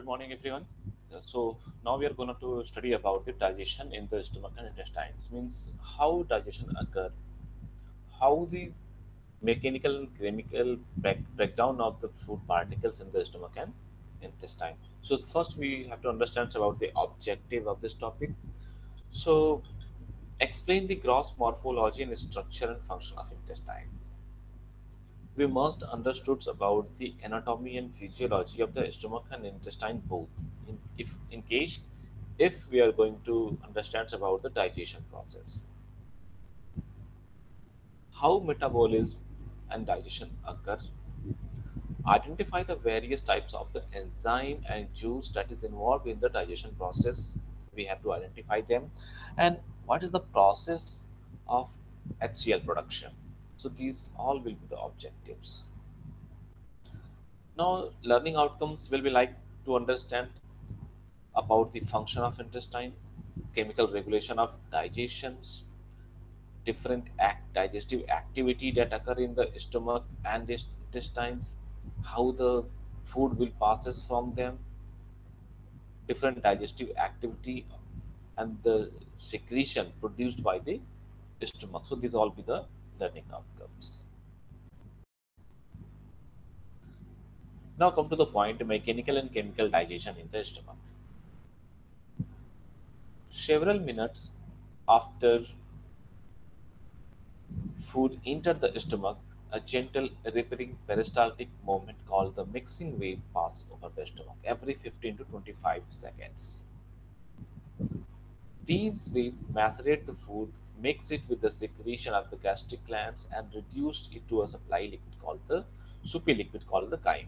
Good morning, everyone. So now we are going to study about the digestion in the stomach and intestines. Means how digestion occur, how the mechanical and chemical breakdown of the food particles in the stomach and intestine. So first we have to understand about the objective of this topic. So explain the gross morphology and structure and function of intestine. We must understood about the anatomy and physiology of the stomach and intestine both. In case we are going to understand about the digestion process, how metabolism and digestion occur, identify the various types of the enzyme and juice that is involved in the digestion process. We have to identify them, and what is the process of HCl production. So these all will be the objectives. Now learning outcomes will be like to understand about the function of intestine, chemical regulation of digestions, different digestive activity that occur in the stomach and intestines, how the food will passes from them, different digestive activity and the secretion produced by the stomach. So these all be the learning outcomes. Now come to the point, mechanical and chemical digestion in the stomach. Several minutes after food entered the stomach, a gentle rippling peristaltic movement called the mixing wave passes over the stomach every 15 to 25 seconds. These waves macerate the food, mix it with the secretion of the gastric glands and reduce it to a supply liquid called the soupy liquid called the chyme.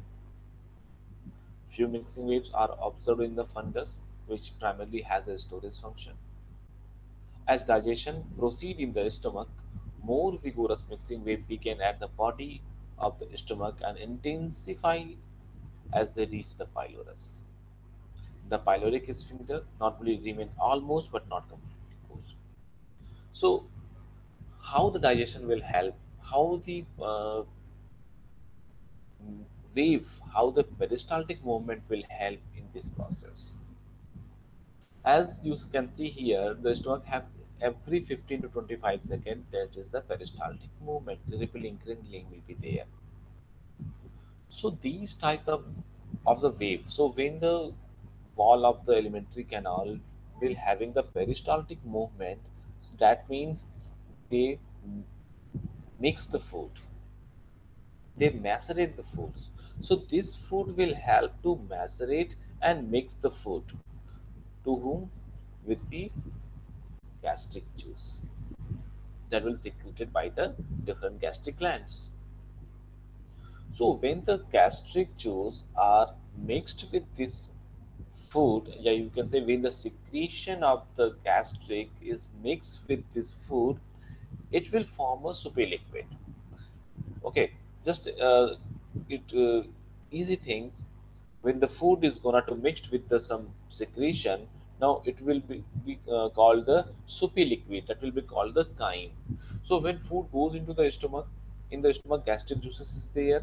Few mixing waves are observed in the fundus, which primarily has a storage function. As digestion proceeds in the stomach, more vigorous mixing waves begin at the body of the stomach and intensify as they reach the pylorus. The pyloric sphincter normally remain almost but not completely. So how the digestion will help, how the peristaltic movement will help in this process. As you can see here, the stomach have every 15 to 25 seconds, that is the peristaltic movement, rippling, crinkling will be there. So these type of the wave, so when the wall of the alimentary canal will having the peristaltic movement, so that means they mix the food, they macerate the foods. So this food will help to macerate and mix the food. To whom? With the gastric juice that will be secreted by the different gastric glands. So when the gastric juice are mixed with this food, yeah, you can say when the secretion of the gastric is mixed with this food, it will form a soupy liquid. Okay, just easy things. When the food is gonna to mixed with the some secretion, now it will be called the soupy liquid. That will be called the chyme. So when food goes into the stomach, in the stomach gastric juices is there.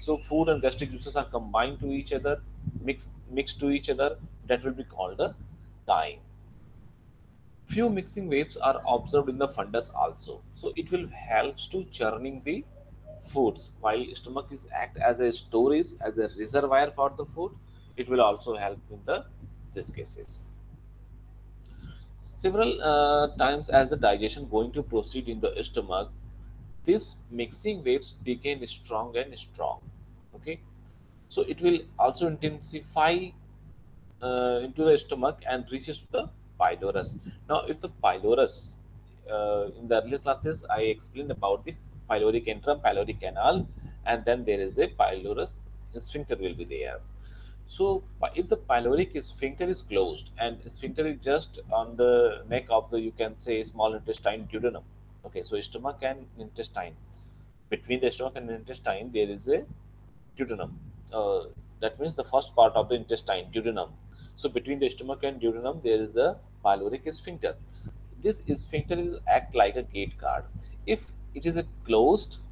So food and gastric juices are combined to each other, mixed to each other, that will be called the chyme. Few mixing waves are observed in the fundus also. So it will help to churning the foods. While stomach is act as a storage, as a reservoir for the food, it will also help in these cases. Several times as the digestion going to proceed in the stomach, this mixing waves became strong and strong. Okay, so it will also intensify into the stomach and reaches the pylorus. Now if the pylorus, in the earlier classes I explained about the pyloric entrum, pyloric canal, and then there is a pylorus sphincter will be there. So if the pyloric sphincter is closed, and sphincter is just on the neck of the, you can say, small intestine duodenum. Okay, so stomach and intestine, between the stomach and intestine there is a duodenum, that means the first part of the intestine, duodenum. So between the stomach and duodenum there is a pyloric sphincter. This sphincter is act like a gate guard. If it is closed,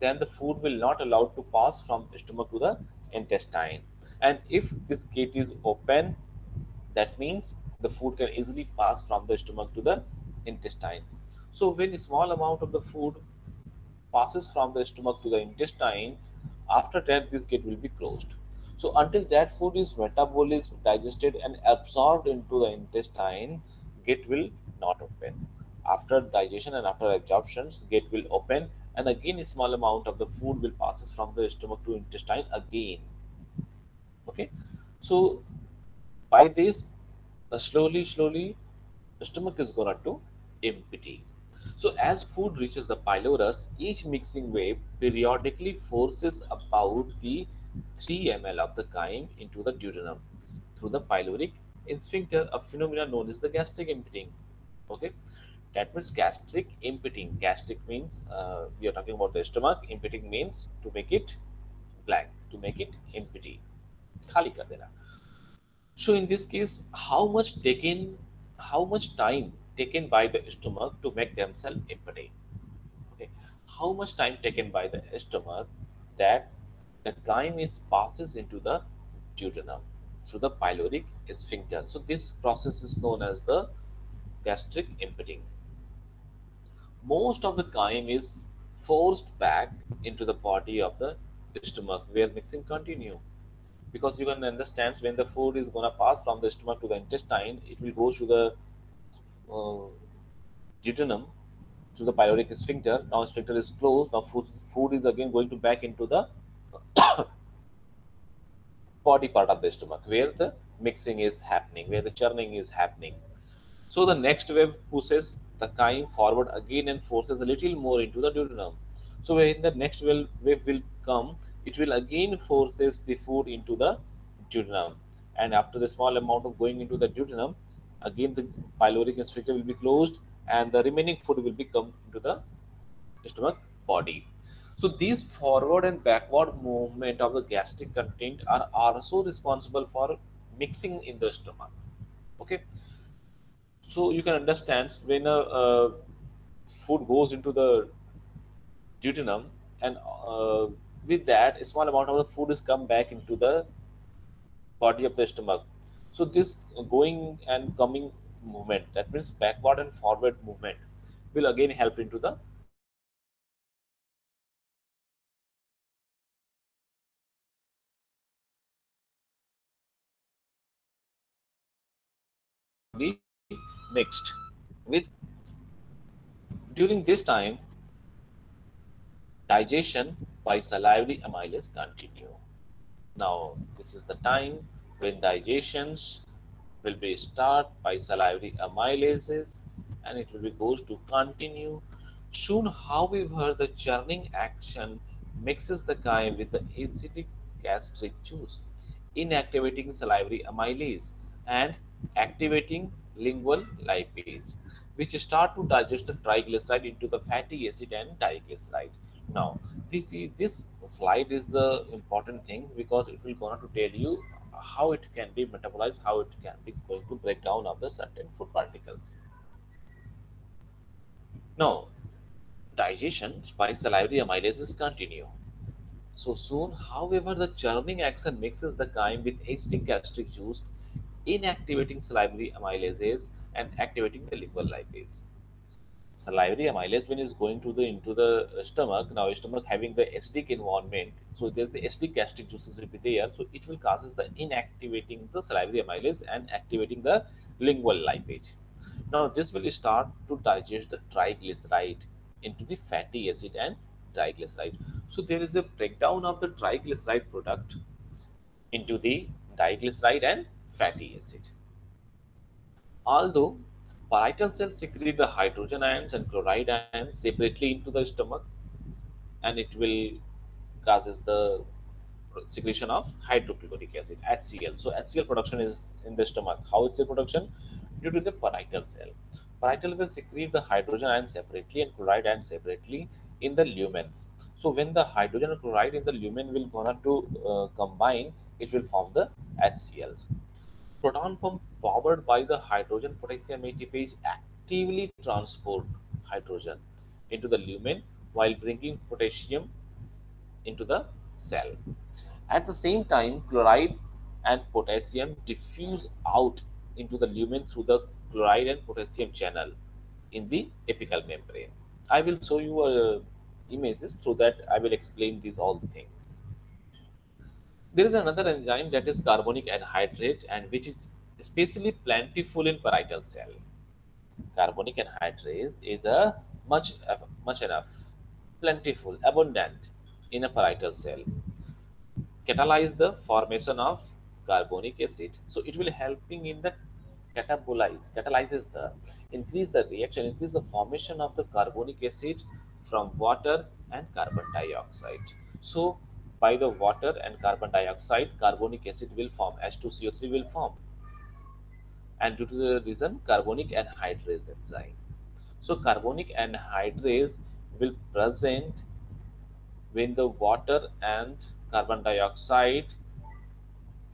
then the food will not allowed to pass from stomach to the intestine, And if this gate is open, that means the food can easily pass from the stomach to the intestine. So when a small amount of the food passes from the stomach to the intestine, after that this gate will be closed. So until that food is metabolized, digested and absorbed into the intestine, gate will not open. After digestion and after absorptions, gate will open and again a small amount of the food will passes from the stomach to intestine again. Okay, so by this slowly the stomach is going to empty. So as food reaches the pylorus, each mixing wave periodically forces about the 3 ml of the chyme into the duodenum through the pyloric sphincter, a phenomena known as the gastric emptying. Okay, that means gastric emptying. Gastric means we are talking about the stomach. Emptying means to make it blank, to make it empty. Khali kar dena. So in this case, how much time taken by the stomach to make themselves empty? Okay, how much time taken by the stomach that the chyme is passes into the duodenum through the pyloric sphincter. So this process is known as the gastric emptying. Most of the chyme is forced back into the body of the stomach where mixing continue. Because you can understand when the food is going to pass from the stomach to the intestine, it will go through the duodenum, through the pyloric sphincter. Now sphincter is closed. Now food is again going to back into the body part of the stomach where the mixing is happening, where the churning is happening. So the next wave pushes the chyme forward again and forces a little more into the duodenum. So when the next wave will come, it will again forces the food into the duodenum, and after the small amount of going into the duodenum, again the pyloric sphincter will be closed and the remaining food will be come into the stomach body. So these forward and backward movement of the gastric content are also responsible for mixing in the stomach. Okay, so you can understand when a food goes into the duodenum and with that a small amount of the food is come back into the body of the stomach. So this going and coming movement, that means backward and forward movement, will again help into the mixed with. During this time, digestion by salivary amylase continue. Now this is the time when digestions will be start by salivary amylases and it will be goes to continue. Soon, however, the churning action mixes the chyme with the acidic gastric juice, inactivating salivary amylase and activating lingual lipase, which start to digest the triglyceride into the fatty acid and diglyceride. Now this slide is the important thing because it will going to tell you how it can be metabolized, how it can be going to break down of the certain food particles. Now digestion by salivary amylases continue. So soon, however, the churning action mixes the chyme with acidic gastric juice, inactivating salivary amylases and activating the lingual lipase. Salivary amylase when is going to the into the stomach, now stomach having the acidic environment, so there the acidic gastric juices will be there, so it will causes the inactivating the salivary amylase and activating the lingual lipase. Now this will start to digest the triglyceride into the fatty acid and diglyceride. So there is a breakdown of the triglyceride product into the diglyceride and fatty acid. Although parietal cells secrete the hydrogen ions and chloride ions separately into the stomach, and it will causes the secretion of hydrochloric acid, HCl. So HCl production is in the stomach. How is HCl production? Due to the parietal cell. Parietal will secrete the hydrogen ions separately and chloride ions separately in the lumens. So when the hydrogen and chloride in the lumen will gonna to combine, it will form the HCl. Proton pump powered by the hydrogen potassium ATPase actively transport hydrogen into the lumen while bringing potassium into the cell. At the same time, chloride and potassium diffuse out into the lumen through the chloride and potassium channel in the apical membrane. I will show you images through that I will explain these all the things. There is another enzyme that is carbonic anhydrate, and which is especially plentiful in parietal cell. Carbonic anhydrase is a much enough, plentiful, abundant in a parietal cell. Catalyze the formation of carbonic acid, so it will helping in the catalyzes the increase the reaction, increase the formation of the carbonic acid from water and carbon dioxide. So by the water and carbon dioxide, carbonic acid will form, H2CO3 will form, and due to the reason carbonic anhydrase enzyme. So carbonic anhydrase will present when the water and carbon dioxide,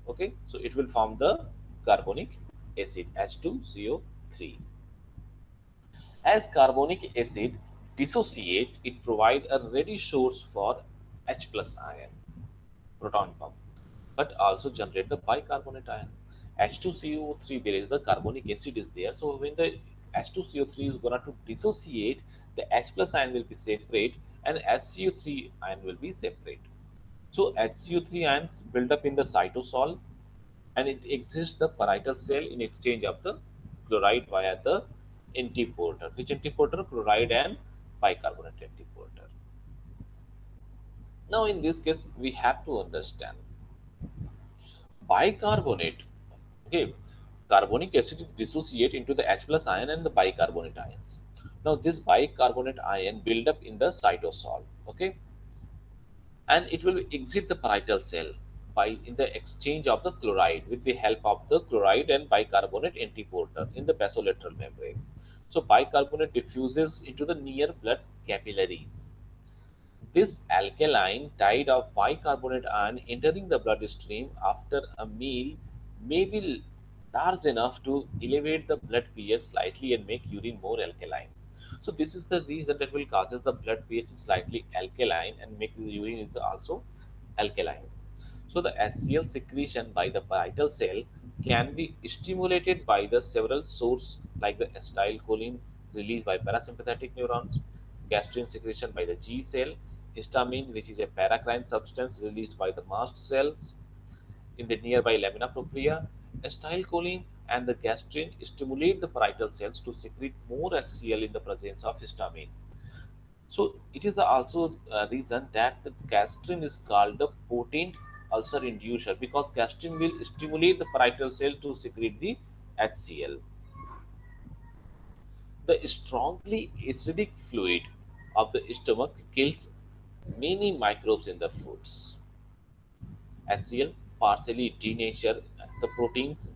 okay, so it will form the carbonic acid H2CO3. As carbonic acid dissociate, it provides a ready source for H+ ion, proton pump, but also generate the bicarbonate ion. H2CO3, there is the carbonic acid is there, so when the H2CO3 is going to dissociate, the H+ ion will be separate and HCO3 ion will be separate. So HCO3 ions build up in the cytosol and it exits the parietal cell in exchange of the chloride via the antiporter. Which antiporter? Chloride and bicarbonate antiporter. Now in this case we have to understand bicarbonate. Okay, carbonic acid dissociate into the H+ ion and the bicarbonate ions. Now this bicarbonate ion build up in the cytosol, okay, and it will exit the parietal cell by in the exchange of the chloride with the help of the chloride and bicarbonate antiporter in the basolateral membrane. So bicarbonate diffuses into the near blood capillaries. This alkaline tide of bicarbonate ion entering the bloodstream after a meal may be large enough to elevate the blood pH slightly and make urine more alkaline. So this is the reason that will causes the blood pH slightly alkaline and make the urine is also alkaline. So the HCl secretion by the parietal cell can be stimulated by the several sources like the acetylcholine released by parasympathetic neurons, gastrin secretion by the G cell, histamine, which is a paracrine substance released by the mast cells in the nearby lamina propria. Acetylcholine and the gastrin stimulate the parietal cells to secrete more HCl in the presence of histamine. So it is also a reason that the gastrin is called the potent ulcer inducer, because gastrin will stimulate the parietal cell to secrete the HCl. The strongly acidic fluid of the stomach kills many microbes in the foods. HCl partially denatures the proteins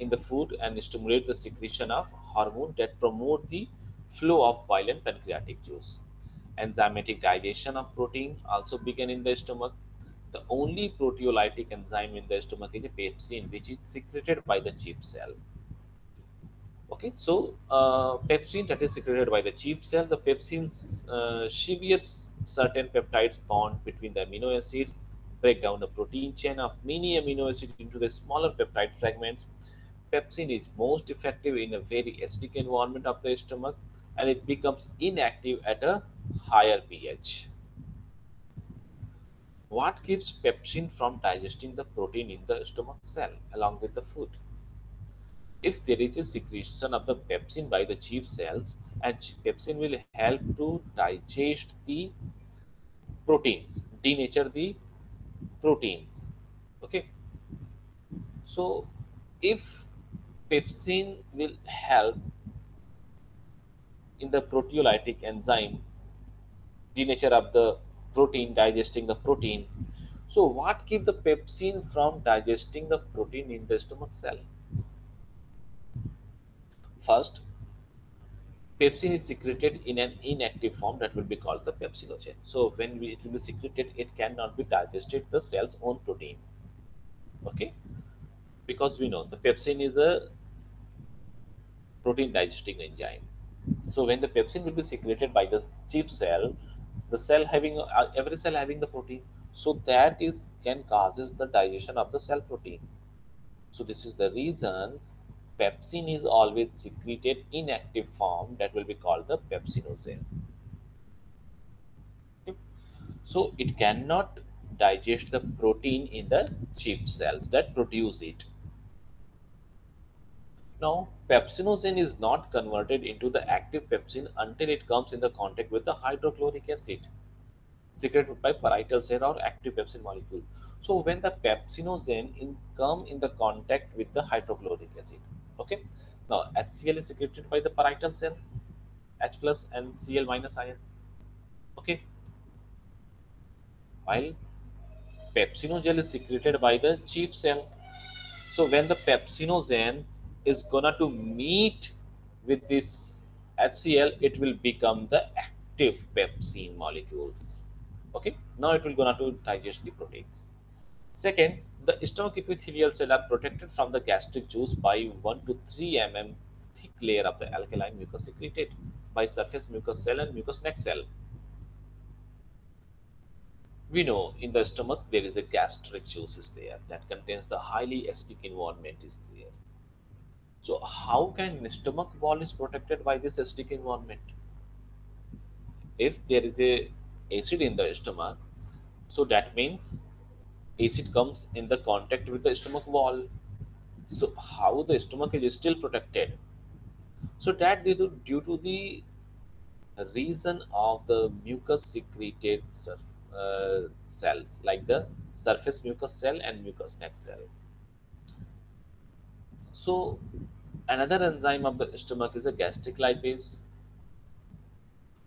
in the food and stimulate the secretion of hormone that promote the flow of bile and pancreatic juice. Enzymatic digestion of protein also begin in the stomach. The only proteolytic enzyme in the stomach is a pepsin, which is secreted by the chief cell. Okay, so pepsin that is secreted by the chief cell, the pepsin severs certain peptides bond between the amino acids, break down the protein chain of many amino acids into the smaller peptide fragments. Pepsin is most effective in a very acidic environment of the stomach, and it becomes inactive at a higher pH. What keeps pepsin from digesting the protein in the stomach cell along with the food? If there is a secretion of the pepsin by the chief cells, and pepsin will help to digest the proteins, denature the proteins, okay. So if pepsin will help in the proteolytic enzyme denature of the protein, digesting the protein, so what keep the pepsin from digesting the protein in the stomach cell? First, pepsin is secreted in an inactive form that will be called the pepsinogen. So when it will be secreted, it cannot be digested the cell's own protein, okay, because we know the pepsin is a protein digesting enzyme. So when the pepsin will be secreted by the chief cell, the cell having every cell having the protein, So that is can causes the digestion of the cell protein. So this is the reason pepsin is always secreted in active form, that will be called the pepsinogen. Okay. So it cannot digest the protein in the chief cells that produce it. Now, pepsinogen is not converted into the active pepsin until it comes in the contact with the hydrochloric acid secreted by parietal cell or active pepsin molecule. So when the pepsinogen come in the contact with the hydrochloric acid, okay. Now HCl is secreted by the parietal cell, H plus and Cl minus ion, okay. While pepsinogel is secreted by the chief cell. So when the pepsinogen is gonna to meet with this HCl, it will become the active pepsin molecules, okay. Now it will gonna to digest the proteins. Second, the stomach epithelial cell are protected from the gastric juice by 1 to 3 mm thick layer of the alkaline mucus secreted by surface mucous cell and mucous neck cell. We know in the stomach there is a gastric juice is there that contains the highly acidic environment is there. So how can the stomach wall is protected by this acidic environment? If there is a acid in the stomach, so that means acid comes in the contact with the stomach wall. So how the stomach is still protected? So that due to the reason of the mucus secreted cells like the surface mucous cell and mucous neck cell. So another enzyme of the stomach is a gastric lipase,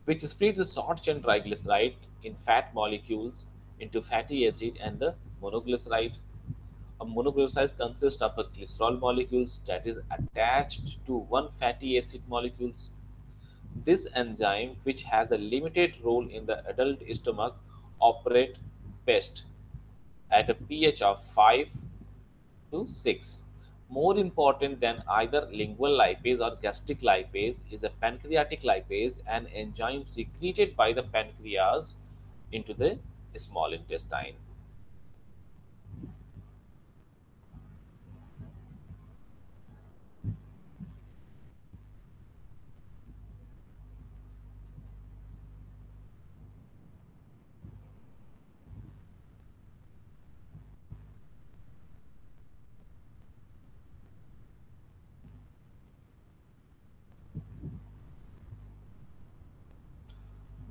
which splits the short chain triglyceride in fat molecules into fatty acid and the monoglyceride. A monoglyceride consists of a glycerol molecules that is attached to one fatty acid molecules. This enzyme, which has a limited role in the adult stomach, operate best at a pH of 5 to 6. More important than either lingual lipase or gastric lipase is a pancreatic lipase, an enzyme secreted by the pancreas into the small intestine.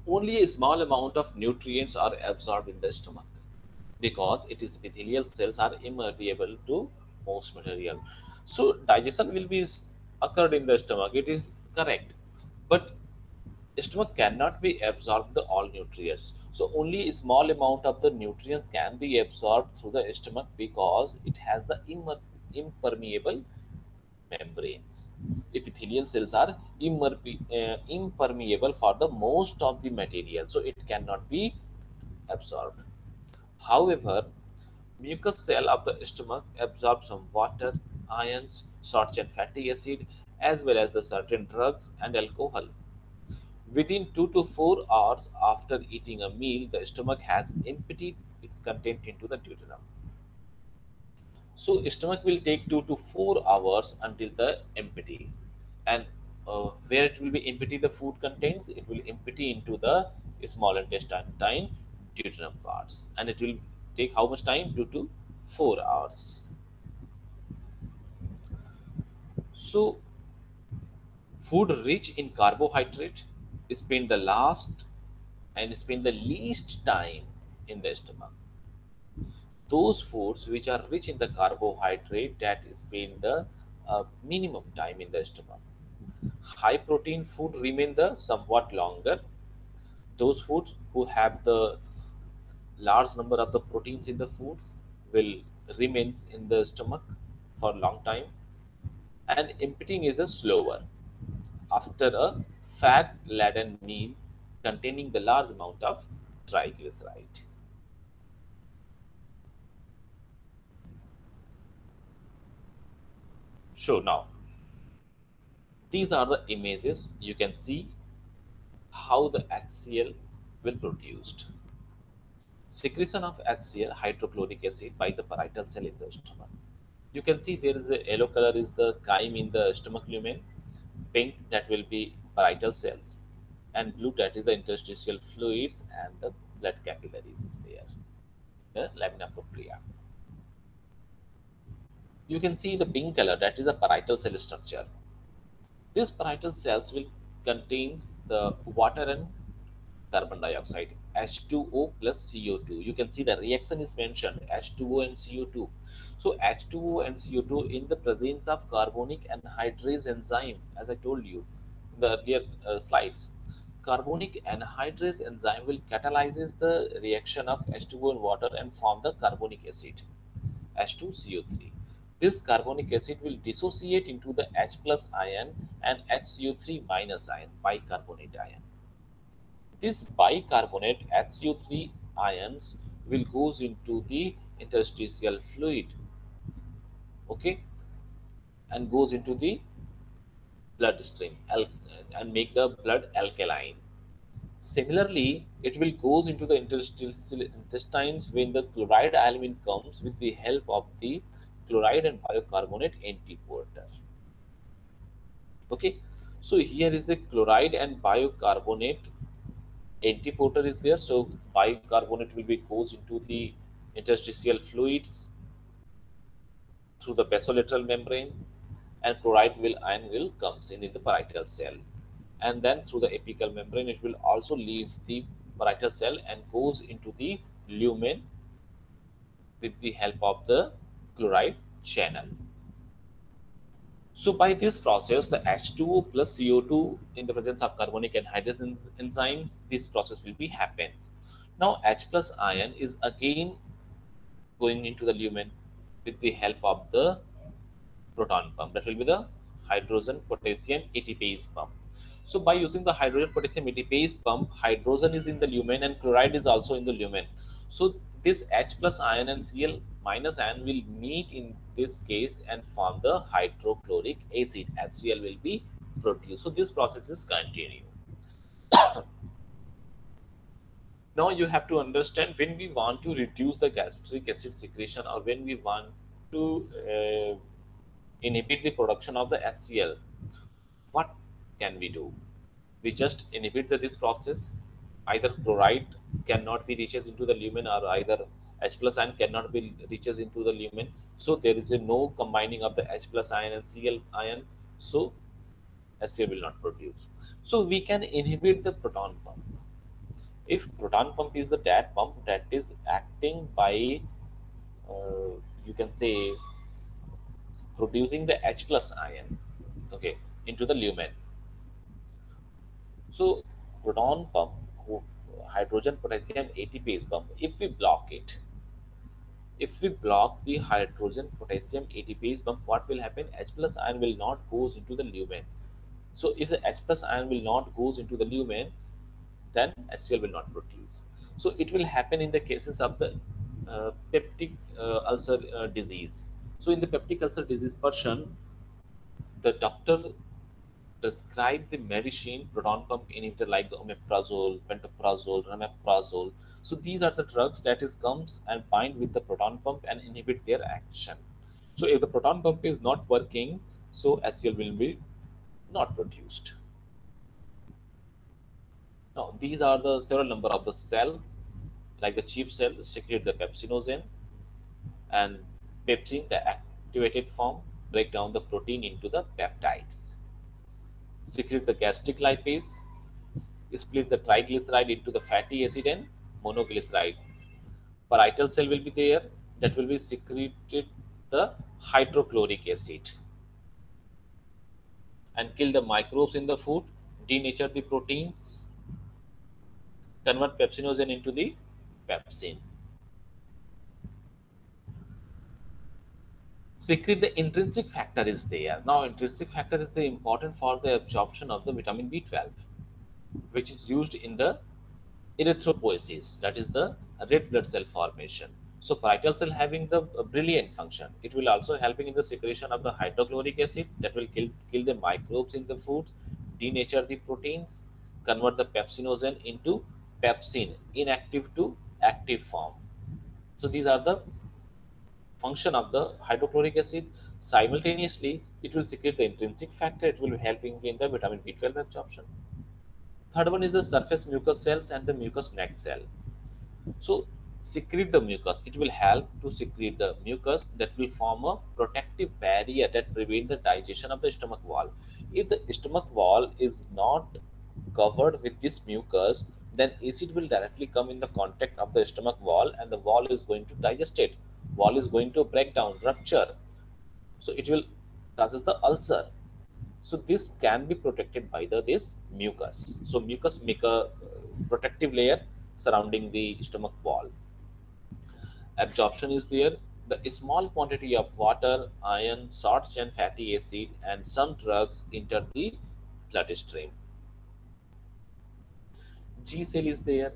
Only a small amount of nutrients are absorbed in the stomach because it is epithelial cells are impermeable to most material. So digestion will be occurred in the stomach, it is correct, but stomach cannot be absorbed the all nutrients. So only a small amount of the nutrients can be absorbed through the stomach because it has the impermeable membranes. Epithelial cells are impermeable for the most of the material, so it cannot be absorbed. However, mucous cell of the stomach absorbs some water, ions, short chain fatty acid, as well as the certain drugs and alcohol. Within 2 to 4 hours after eating a meal, the stomach has emptied its content into the duodenum. So stomach will take 2 to 4 hours until the empty, and where it will be empty the food contains, it will empty into the small intestine duodenum parts, and it will take how much time? 2 to 4 hours. So food rich in carbohydrate spend the last and spend the least time in the stomach. Those foods which are rich in the carbohydrate that spend the minimum time in the stomach. High protein food remain the somewhat longer. Those foods who have the large number of the proteins in the foods will remains in the stomach for a long time, and emptying is a slower after a fat laden meal containing the large amount of triglyceride. So now, these are the images you can see how the HCl will produced. secretion of HCl, hydrochloric acid, by the parietal cell in the stomach. You can see there is a yellow color is the chyme in the stomach lumen, pink that will be parietal cells, and blue that is the interstitial fluids and the blood capillaries is there, the lamina propria. You can see the pink color that is a parietal cell structure. These parietal cells will contains the water and carbon dioxide, H2O plus CO2. You can see the reaction is mentioned, H2O and CO2. So H2O and CO2 in the presence of carbonic anhydrase enzyme, as I told you in the earlier slides. Carbonic anhydrase enzyme will catalyzes the reaction of H2O and water and form the carbonic acid, H2CO3. This carbonic acid will dissociate into the H plus ion and HCO3 minus ion, bicarbonate ion. This bicarbonate HCO3 ions will goes into the interstitial fluid, okay, and goes into the bloodstream and make the blood alkaline. Similarly, it will goes into the intestines when the chloride alumine comes with the help of the chloride and biocarbonate antiporter. Okay, so here is a chloride and biocarbonate antiporter is there. So bicarbonate will be goes into the interstitial fluids through the basolateral membrane, and chloride will ion will comes in the parietal cell, and then through the apical membrane it will also leave the parietal cell and goes into the lumen with the help of the chloride channel. So by this process, the H2O plus CO2 in the presence of carbonic anhydrase enzymes, this process will be happened. Now H plus ion is again going into the lumen with the help of the proton pump, that will be the hydrogen potassium ATPase pump. So by using the hydrogen potassium ATPase pump, hydrogen is in the lumen and chloride is also in the lumen. So this H plus ion and Cl minus ion will meet in this case and form the hydrochloric acid, HCl will be produced. So this process is continued. Now you have to understand, when we want to reduce the gastric acid secretion or when we want to inhibit the production of the HCl, what can we do? We just inhibit this process. Either chloride cannot be reaches into the lumen, or either H plus ion cannot be reaches into the lumen. So there is a no combining of the H plus ion and Cl ion. So HCl will not produce. So we can inhibit the proton pump. If proton pump is the that pump that is acting by, you can say, producing the H plus ion, okay, into the lumen. So proton pump, hydrogen potassium ATPase pump, if we block it, if we block the hydrogen potassium ATPase pump, what will happen? H plus ion will not goes into the lumen. So if the H plus ion will not goes into the lumen, then HCl will not produce. So it will happen in the cases of the peptic ulcer disease. So in the peptic ulcer disease person, the doctor prescribe the medicine proton pump inhibitor like the omeprazole, pantoprazole, rameprazole. So these are the drugs that is comes and bind with the proton pump and inhibit their action. So if the proton pump is not working, so HCl will be not produced. Now these are the several number of the cells, like the chief cell secrete the pepsinogen, and pepsin, the activated form, break down the protein into the peptides. Secrete the gastric lipase, split the triglyceride into the fatty acid and monoglyceride. Parietal cell will be there, that will be secreted the hydrochloric acid and kill the microbes in the food, denature the proteins, convert pepsinogen into the pepsin. Secrete the intrinsic factor is there. Now intrinsic factor is important for the absorption of the vitamin B12, which is used in the erythropoiesis, that is the red blood cell formation. So parietal cell having the brilliant function, it will also helping in the secretion of the hydrochloric acid that will kill the microbes in the foods, denature the proteins, convert the pepsinogen into pepsin, inactive to active form. So these are the function of the hydrochloric acid. Simultaneously, it will secrete the intrinsic factor. It will be helping in the vitamin B12 absorption. Third one is the surface mucus cells and the mucus neck cell. So secrete the mucus. It will help to secrete the mucus that will form a protective barrier that prevents the digestion of the stomach wall. If the stomach wall is not covered with this mucus, then acid will directly come in the contact of the stomach wall and the wall is going to digest it. Wall is going to break down, rupture. So it will causes the ulcer. So this can be protected by this mucus. So mucus make a protective layer surrounding the stomach wall. Absorption is there. The small quantity of water, iron, salts and fatty acid and some drugs enter the bloodstream. G cell is there.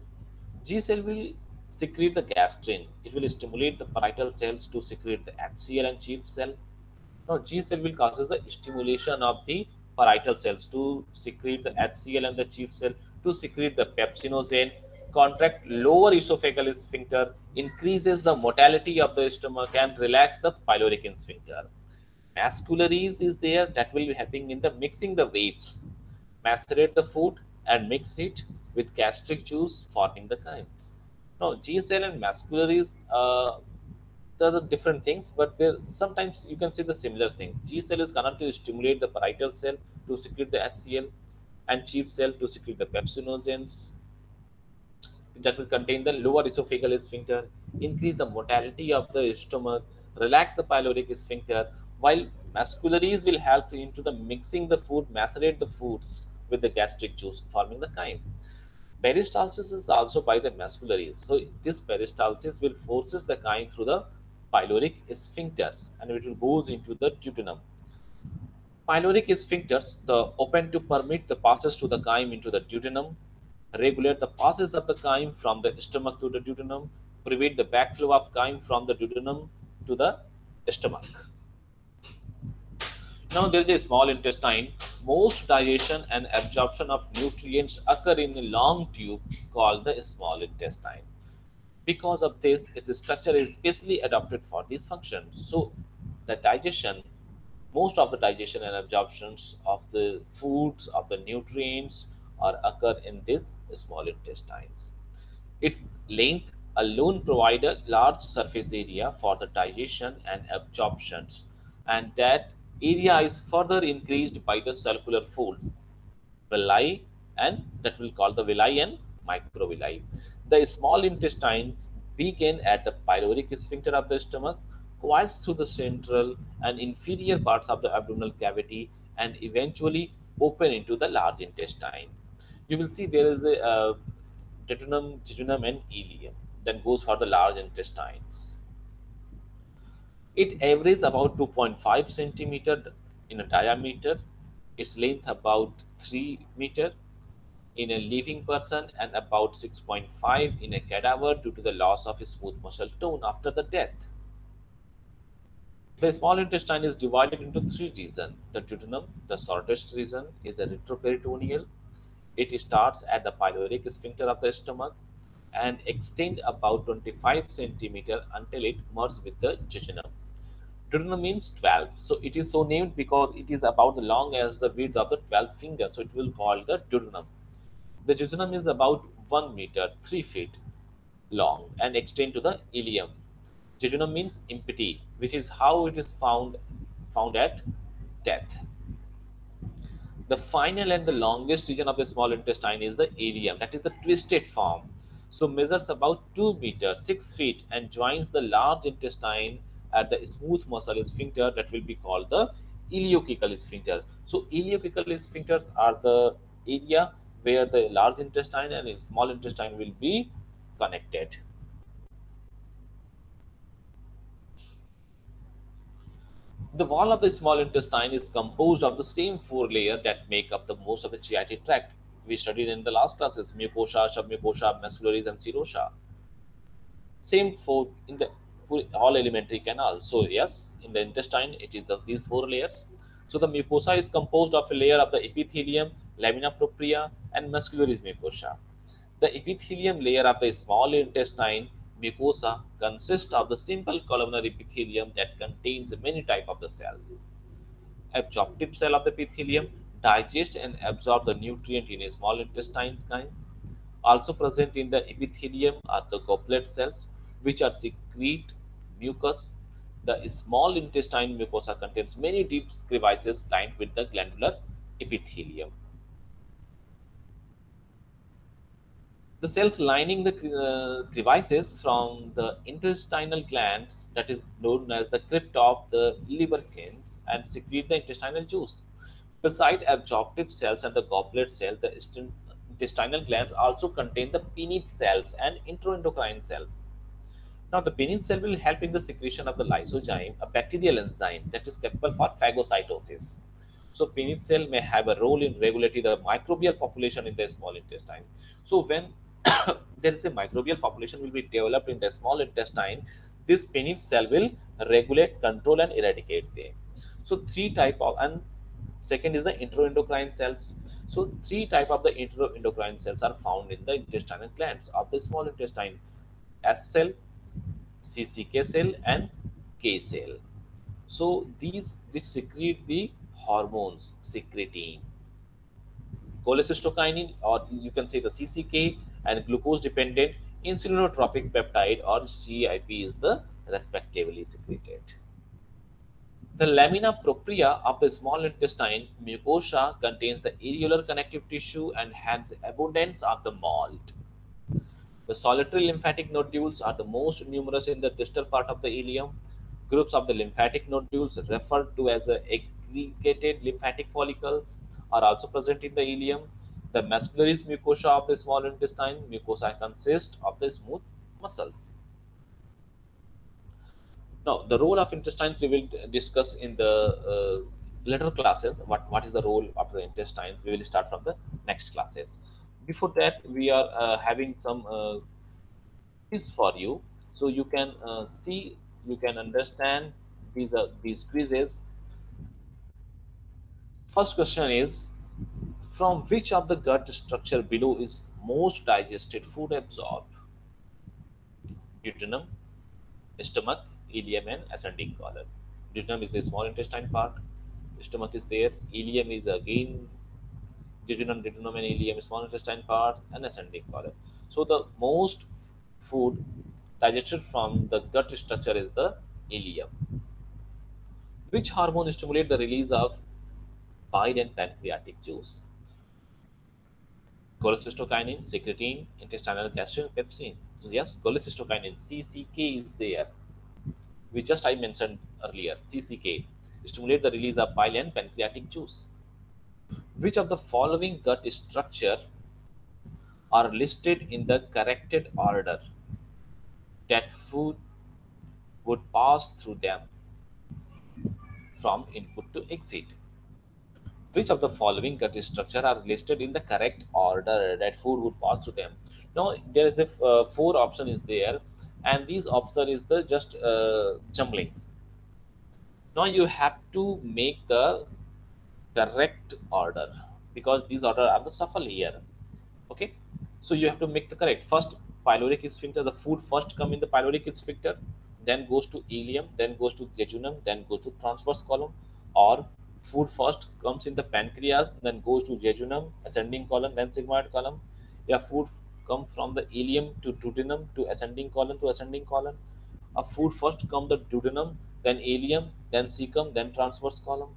G cell will secrete the gastrin. It will stimulate the parietal cells to secrete the axial and chief cell. Now G cell will causes the stimulation of the parietal cells to secrete the HCl and the chief cell to secrete the pepsinogen, contract lower esophageal sphincter, increases the motility of the stomach and relax the pyloric sphincter. Muscularies is there that will be helping in the mixing the waves. Macerate the food and mix it with gastric juice forming the chyme. Now G cell and muscularies are the different things, but there sometimes you can see the similar things. G cell is going to stimulate the parietal cell to secrete the HCl and chief cell to secrete the pepsinogens that will contain the lower esophageal sphincter, increase the motility of the stomach, relax the pyloric sphincter, while muscularies will help into the mixing the food, macerate the foods with the gastric juice forming the chyme. Peristalsis is also by the muscularies. So this peristalsis will forces the chyme through the pyloric sphincters and it will goes into the duodenum. Pyloric sphincters, the open to permit the passes to the chyme into the duodenum, regulate the passes of the chyme from the stomach to the duodenum, prevent the backflow of chyme from the duodenum to the stomach. Now there is a small intestine. Most digestion and absorption of nutrients occur in a long tube called the small intestine. Because of this, its structure is specially adapted for these functions. So the digestion, most of the digestion and absorptions of the foods, of the nutrients are occur in this small intestines. Its length alone provides a large surface area for the digestion and absorptions, and that area is further increased by the circular folds, villi, and that will call the villi and microvilli. The small intestines begin at the pyloric sphincter of the stomach, coils through the central and inferior parts of the abdominal cavity, and eventually open into the large intestine. You will see there is a duodenum, jejunum, and ileum. Then goes for the large intestines. It averages about 2.5 centimeter in a diameter, its length about 3 meter in a living person and about 6.5 in a cadaver due to the loss of smooth muscle tone after the death. The small intestine is divided into three regions. The duodenum, the shortest region, is a retroperitoneal. It starts at the pyloric sphincter of the stomach and extend about 25 centimeter until it merges with the jejunum. Duodenum means 12, so it is so named because it is about the long as the width of the 12 fingers, so it will call the duodenum. The jejunum is about 1 meter, 3 feet long and extend to the ileum. Jejunum means impety, which is how it is found at death. The final and the longest region of the small intestine is the ileum, that is the twisted form. So measures about 2 meters, 6 feet and joins the large intestine at the smooth muscle sphincter that will be called the ileocecal sphincter. So ileocecal sphincters are the area where the large intestine and the small intestine will be connected. The wall of the small intestine is composed of the same four layers that make up the most of the GI tract. We studied in the last classes: mucosa, submucosa, muscularies, and serosa. Same for in the all alimentary canal. So yes, in the intestine, it is of these four layers. So the mucosa is composed of a layer of the epithelium, lamina propria, and muscularies mucosa. The epithelium layer of the small intestine mucosa consists of the simple columnar epithelium that contains many types of the cells. Absorptive cell of the epithelium digest and absorb the nutrient in a small intestine kind. Also present in the epithelium are the goblet cells, which are secrete mucus. The small intestine mucosa contains many deep crevices lined with the glandular epithelium. The cells lining the crevices from the intestinal glands, that is known as the crypt of the Lieberkühn, and secrete the intestinal juice. Beside absorptive cells and the goblet cells, the intestinal glands also contain the Peyniz cells and enteroendocrine cells. Now, the Peyniz cell will help in the secretion of the lysozyme, a bacterial enzyme that is capable for phagocytosis. So, Peyniz cell may have a role in regulating the microbial population in the small intestine. So, when there is a microbial population will be developed in the small intestine, this Peyniz cell will regulate, control and eradicate them. So, second is the enteroendocrine cells. So, three types of the enteroendocrine cells are found in the intestinal glands of the small intestine: S cell, CCK cell and K cell. So, these which secrete the hormones, secretin, cholecystokinin, or you can say the CCK, and glucose dependent insulinotropic peptide or GIP is the respectively secreted. The lamina propria of the small intestine mucosa contains the areolar connective tissue and hence abundance of the mold. The solitary lymphatic nodules are the most numerous in the distal part of the ileum. Groups of the lymphatic nodules referred to as aggregated lymphatic follicles are also present in the ileum. The muscularis mucosa of the small intestine mucosa consists of the smooth muscles. Now, the role of intestines we will discuss in the later classes. What is the role of the intestines? We will start from the next classes. Before that, we are having some quiz for you. So, you can see, you can understand these quizzes. First question is, from which of the gut structure below is most digested food absorbed? Duodenum, stomach, ileum and ascending colon. Duodenum is a small intestine part. Stomach is there. Ileum is again duodenum and ileum, small intestine part, and ascending colon. So the most food digested from the gut structure is the ileum. Which hormone stimulates the release of bile and pancreatic juice? Cholecystokinin, secretin, intestinal gastrin, pepsin. So yes, cholecystokinin, CCK is there. I mentioned earlier, CCK stimulate the release of bile and pancreatic juice. Which of the following gut structure are listed in the corrected order that food would pass through them from input to exit? Which of the following gut structure are listed in the correct order that food would pass through them? Now there is a four option is there. And these option is the just jumblings. Now you have to make the correct order because these order are the shuffle here. Okay, so you have to make the correct. First pyloric sphincter, the food first come in the pyloric sphincter, then goes to ileum, then goes to jejunum, then goes to transverse column, or food first comes in the pancreas, then goes to jejunum, ascending column, then sigmoid column. Yeah, food come from the ileum to duodenum to ascending colon to ascending colon. A food first come the duodenum, then ileum, then cecum, then transverse colon.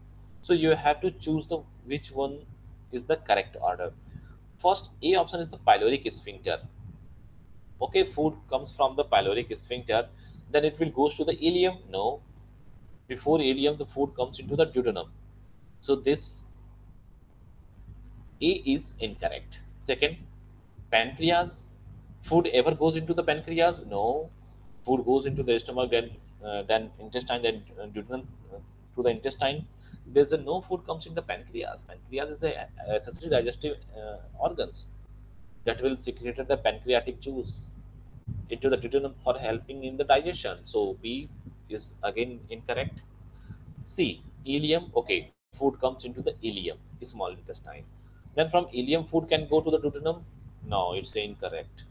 So you have to choose the which one is the correct order. First A option is the pyloric sphincter. Okay, food comes from the pyloric sphincter, then it will goes to the ileum. No, before ileum the food comes into the duodenum. So this A is incorrect. Second, pancreas, food ever goes into the pancreas? No, food goes into the stomach, then intestine, then duodenum to the intestine. There's a no food comes in the pancreas. Pancreas is a accessory digestive organs that will secrete the pancreatic juice into the duodenum for helping in the digestion. So B is again incorrect. C, ileum. Okay, food comes into the ileum, small intestine. Then from ileum, food can go to the duodenum. No, it's incorrect.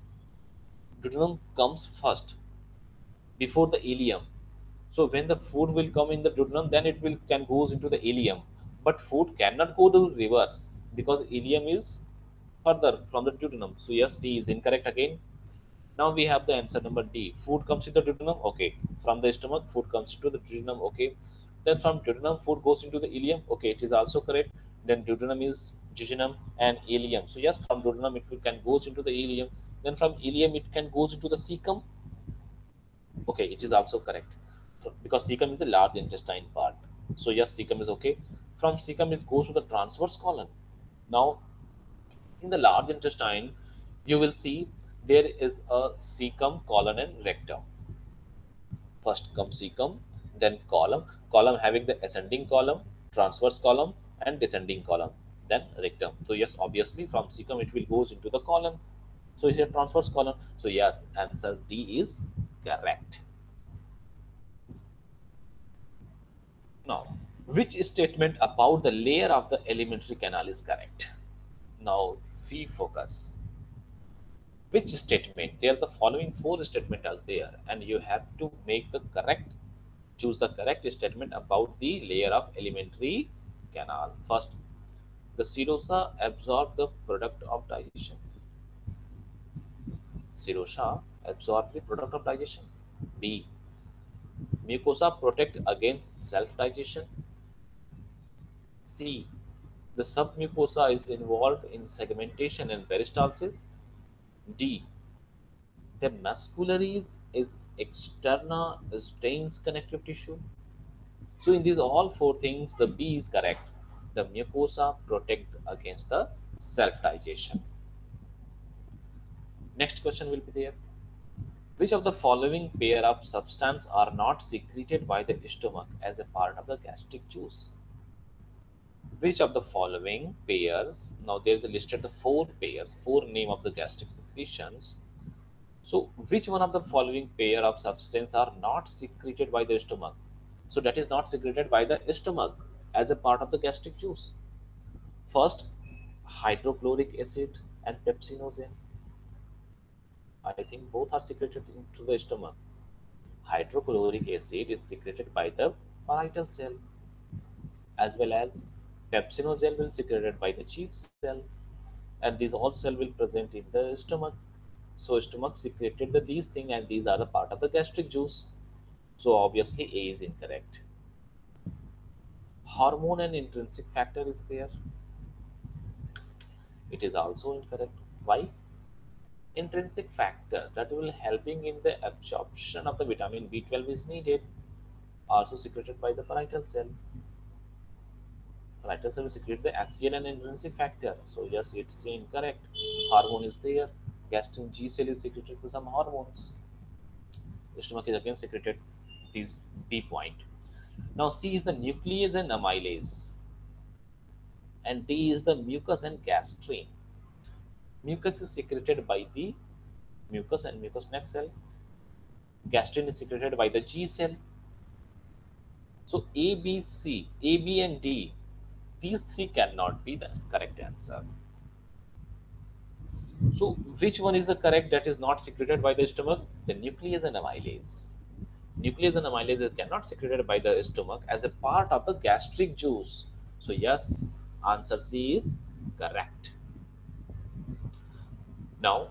Duodenum comes first before the ileum. So when the food will come in the duodenum, then it will can goes into the ileum. But food cannot go to reverse because ileum is further from the duodenum. So yes, C is incorrect again. Now we have the answer number D. Food comes to the duodenum. Okay. From the stomach, food comes to the duodenum. Okay. Then from duodenum, food goes into the ileum. Okay, it is also correct. Then duodenum is jejunum and ileum. So yes, from duodenum it can goes into the ileum. Then from ileum it can goes into the cecum. Okay, it is also correct because cecum is a large intestine part. So yes, cecum is okay. From cecum it goes to the transverse colon. Now, in the large intestine, you will see there is a cecum, colon, and rectum. First comes cecum, then colon. Column having the ascending column, transverse column, and descending column. Then rectum. So yes, obviously from cecum it will goes into the colon. So it's a transverse colon. So yes, answer D is correct. Now, which statement about the layer of the alimentary canal is correct? Now we focus. Which statement? There are the following four statements as there, and you have to make the correct, choose the correct statement about the layer of alimentary canal. First, the serosa absorb the product of digestion. Serosa absorb the product of digestion. B. Mucosa protect against self-digestion. C. The submucosa is involved in segmentation and peristalsis. D. The muscularies is externa stains connective tissue. So in these all four things, the B is correct. The mucosa protect against the self-digestion. Next question will be there. Which of the following pair of substance are not secreted by the stomach as a part of the gastric juice? Which of the following pairs? Now there is listed the four pairs, four name of the gastric secretions. So which one of the following pair of substance are not secreted by the stomach? So that is not secreted by the stomach as a part of the gastric juice. First, hydrochloric acid and pepsinogen. I think both are secreted into the stomach. Hydrochloric acid is secreted by the parietal cell, as well as pepsinogen will be secreted by the chief cell, and these all cells will present in the stomach. So stomach secreted these things, and these are the part of the gastric juice. So obviously A is incorrect. Hormone and intrinsic factor is there. It is also incorrect. Why? Intrinsic factor that will helping in the absorption of the vitamin B12 is needed, also secreted by the parietal cell. Parietal cell will secrete the axial and intrinsic factor. So yes, it's incorrect. Hormone is there. Gastrin G cell is secreted to some hormones. The stomach is again secreted. This B point. Now C is the nucleus and amylase, and D is the mucus and gastrin. Mucus is secreted by the mucus and mucus neck cell. Gastrin is secreted by the G cell. So A, B, C, A, B and D, these three cannot be the correct answer. So which one is the correct that is not secreted by the stomach? The nucleus and amylase. Nucleus and amylase is cannot secreted by the stomach as a part of the gastric juice. So yes, answer C is correct. Now,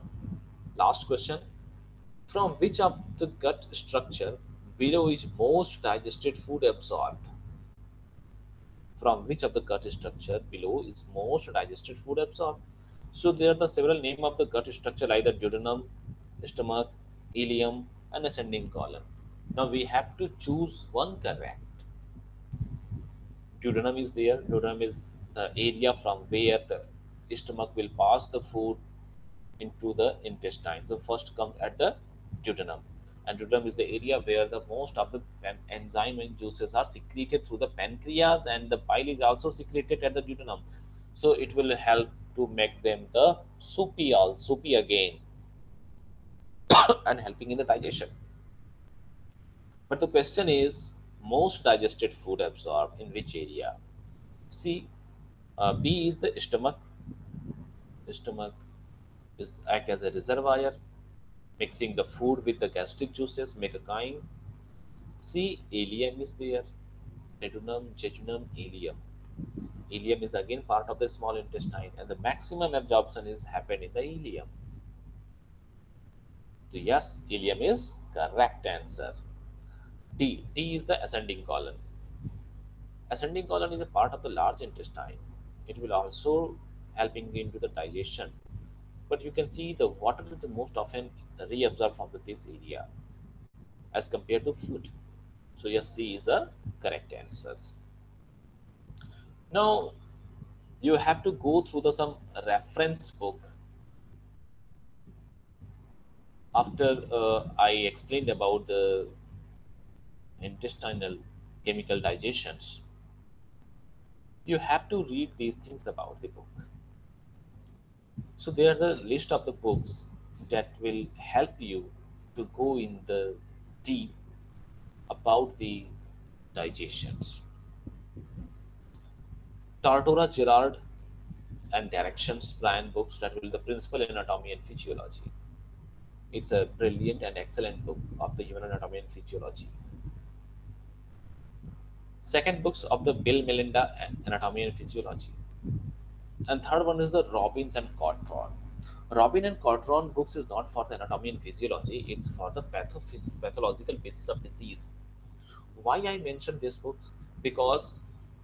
last question. From which of the gut structure below is most digested food absorbed? From which of the gut structure below is most digested food absorbed? So there are the several names of the gut structure like the duodenum, stomach, ileum, and ascending colon. Now we have to choose one correct. Duodenum is there. Duodenum is the area from where the stomach will pass the food into the intestine. So first comes at the duodenum, and duodenum is the area where the most of the enzyme and juices are secreted through the pancreas, and the bile is also secreted at the duodenum. So it will help to make them the soupy again and helping in the digestion. But the question is most digested food absorbed in which area? C, B is the stomach. This acts as a reservoir, mixing the food with the gastric juices, make a chyme. See, ileum is there. Duodenum, jejunum, ileum. Ileum is again part of the small intestine, and the maximum absorption is happened in the ileum. So yes, ileum is correct answer. D. D is the ascending colon. Ascending colon is a part of the large intestine. It will also helping into the digestion. But you can see the water is the most often reabsorbed from this area as compared to food. So yes, C is the correct answers. Now you have to go through the some reference book. After I explained about the intestinal chemical digestions, you have to read these things about the book. So there are the list of the books that will help you to go in the deep about the digestions. Tortora, Gerard and Directions Plan books that will the principal anatomy and physiology. It's a brilliant and excellent book of the human anatomy and physiology. Second books of the Bill Melinda anatomy and physiology. And third one is the Robbins and Cotran. Robbins and Cotran books is not for the anatomy and physiology, it's for the pathological basis of disease. Why I mention these books? Because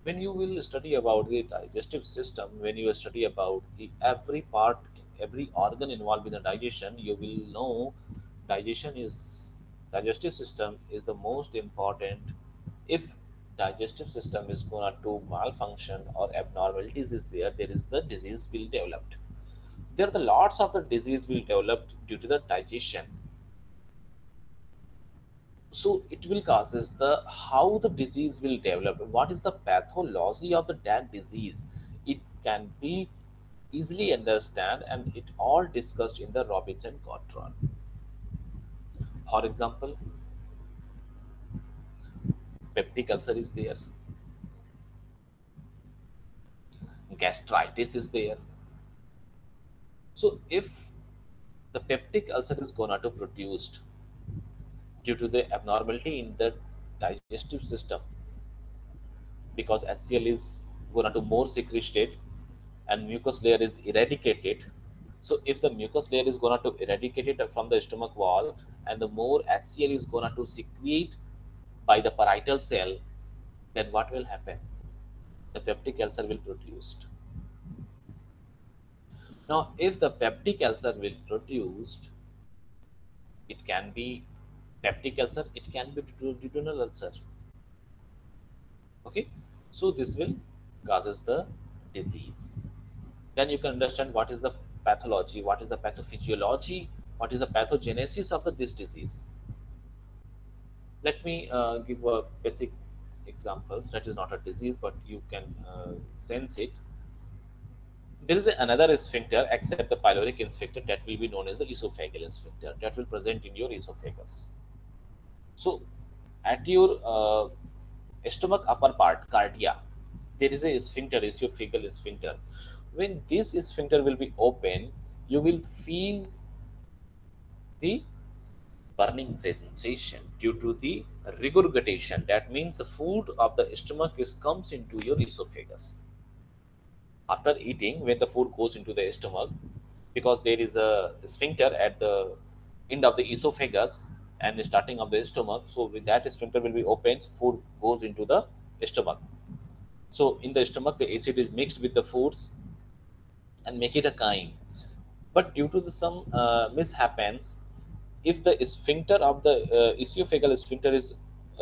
when you will study about the digestive system, when you study about the every part, every organ involved in the digestion, you will know digestive system is the most important. If digestive system is going to malfunction or abnormalities is there, the disease will develop. There are the lots of the disease will develop due to the digestion. So it will causes the how the disease will develop. What is the pathology of that disease? It can be easily understand, and it all discussed in the Robbins and Cotran. For example, peptic ulcer is there, gastritis is there. So if the peptic ulcer is going to produced due to the abnormality in the digestive system, because HCl is going to more secreted and mucus layer is eradicated. So if the mucus layer is going to eradicate it from the stomach wall, and the more HCl is going to secrete by the parietal cell, then what will happen? The peptic ulcer will produced. Now, if the peptic ulcer will produced, it can be peptic ulcer, it can be duodenal ulcer. Okay, so this will causes the disease. Then you can understand what is the pathology, what is the pathophysiology, what is the pathogenesis of this disease. Let me give a basic examples. That is not a disease, but you can sense it. There is another sphincter except the pyloric sphincter that will be known as the esophageal sphincter that will present in your esophagus. So at your stomach upper part, cardia, there is a sphincter, esophageal sphincter. When this sphincter will be open, you will feel the burning sensation due to the regurgitation. That means the food of the stomach comes into your esophagus. After eating, when the food goes into the stomach, because there is a sphincter at the end of the esophagus and the starting of the stomach, so with that sphincter will be opened, food goes into the stomach. So in the stomach, the acid is mixed with the foods and make it a chyme. But due to the some mishaps, if the sphincter of the esophageal sphincter is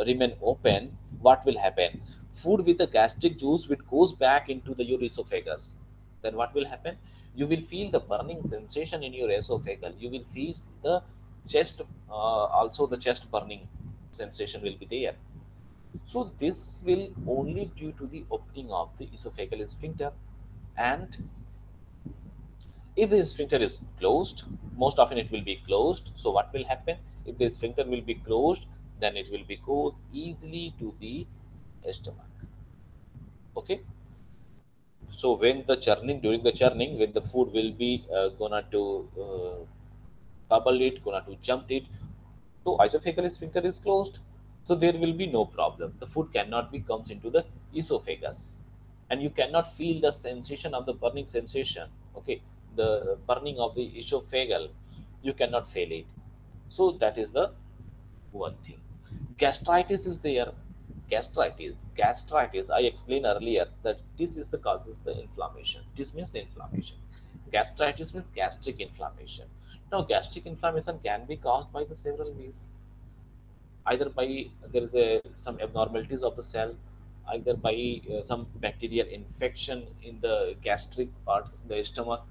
remain open, what will happen? Food with the gastric juice which goes back into the your esophagus. Then what will happen? You will feel the burning sensation in your esophagus. You will feel the chest, also the chest burning sensation will be there. So this will only due to the opening of the esophageal sphincter. And if the sphincter is closed, most often it will be closed. So what will happen? If the sphincter will be closed, then it will be goes easily to the stomach. Okay. So when the churning, during the churning, when the food will be gonna to bubble it, gonna to jump it, so isophageal sphincter is closed, so there will be no problem. The food cannot be comes into the esophagus, and you cannot feel the sensation of the burning sensation. Okay, the burning of the esophageal, you cannot feel it. So that is the one thing. Gastritis is there. Gastritis, I explained earlier that this is the causes the inflammation. This means the inflammation. Gastritis means gastric inflammation. Now gastric inflammation can be caused by the several ways. Either by there is some abnormalities of the cell, either by some bacterial infection in the gastric parts, the stomach.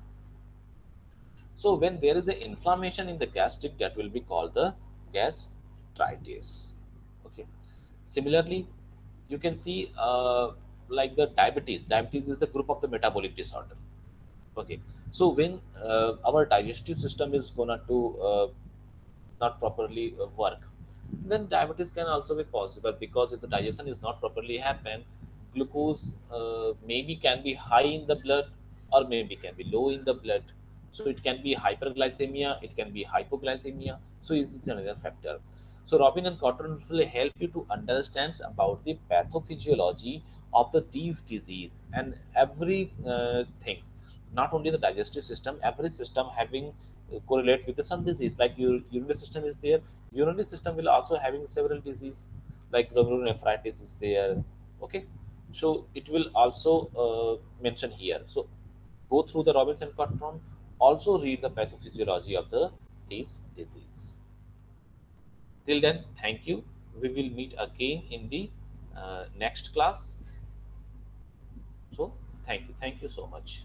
So when there is an inflammation in the gastric, that will be called the gastritis. Okay. Similarly, you can see like the diabetes. Diabetes is the group of the metabolic disorder. Okay. So when our digestive system is gonna to not properly work, then diabetes can also be possible, because if the digestion is not properly happen, glucose maybe can be high in the blood or maybe can be low in the blood. So it can be hyperglycemia, it can be hypoglycemia. So it's another factor. So Robbins and Cotran will help you to understand about the pathophysiology of these disease and every things. Not only the digestive system, every system having correlate with some disease, like urinary system is there. Urinary system will also having several disease, like glomerulonephritis is there. Okay, so it will also mention here. So go through the Robbins and Cotran. Also read the pathophysiology of these disease. Till then, thank you. We will meet again in the next class. So thank you so much.